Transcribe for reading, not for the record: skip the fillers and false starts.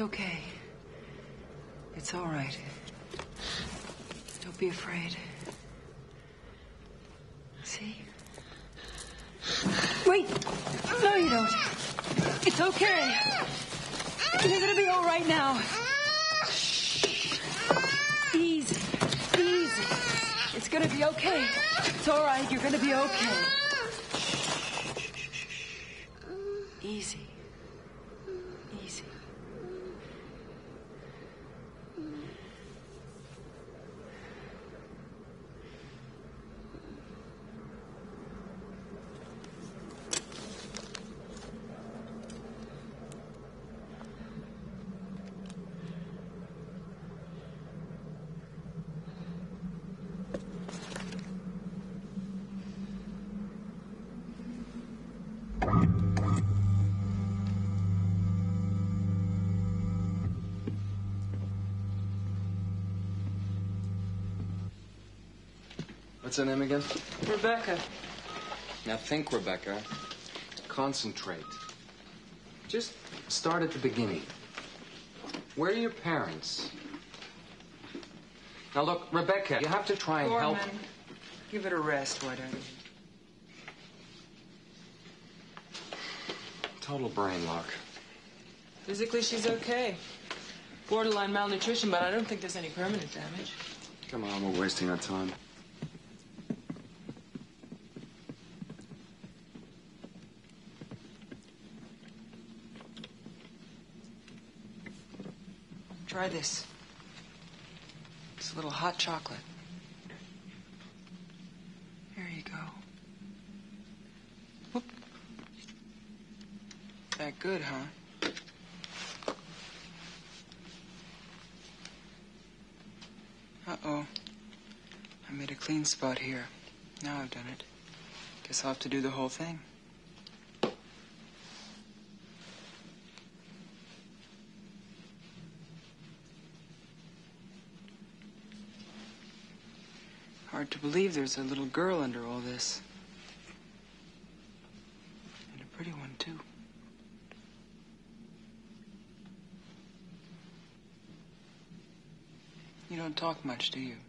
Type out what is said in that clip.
It's okay. It's all right. Don't be afraid. See? Wait! No, you don't. It's okay. You're gonna be all right now. Shh. Easy. Easy. It's gonna be okay. It's all right. You're gonna be okay. Easy. Easy. What's her name again? Rebecca. Now think, Rebecca. Concentrate. Just start at the beginning. Where are your parents? Now look, Rebecca, you have to try and help. Give it a rest, why don't you? Total brain lock. Physically, she's okay. Borderline malnutrition, but I don't think there's any permanent damage. Come on, we're wasting our time. Try this. It's a little hot chocolate. Here you go. Whoop. That good, huh? Uh-oh. I made a clean spot here. Now I've done it. Guess I'll have to do the whole thing. Hard to believe there's a little girl under all this. And a pretty one, too. You don't talk much, do you?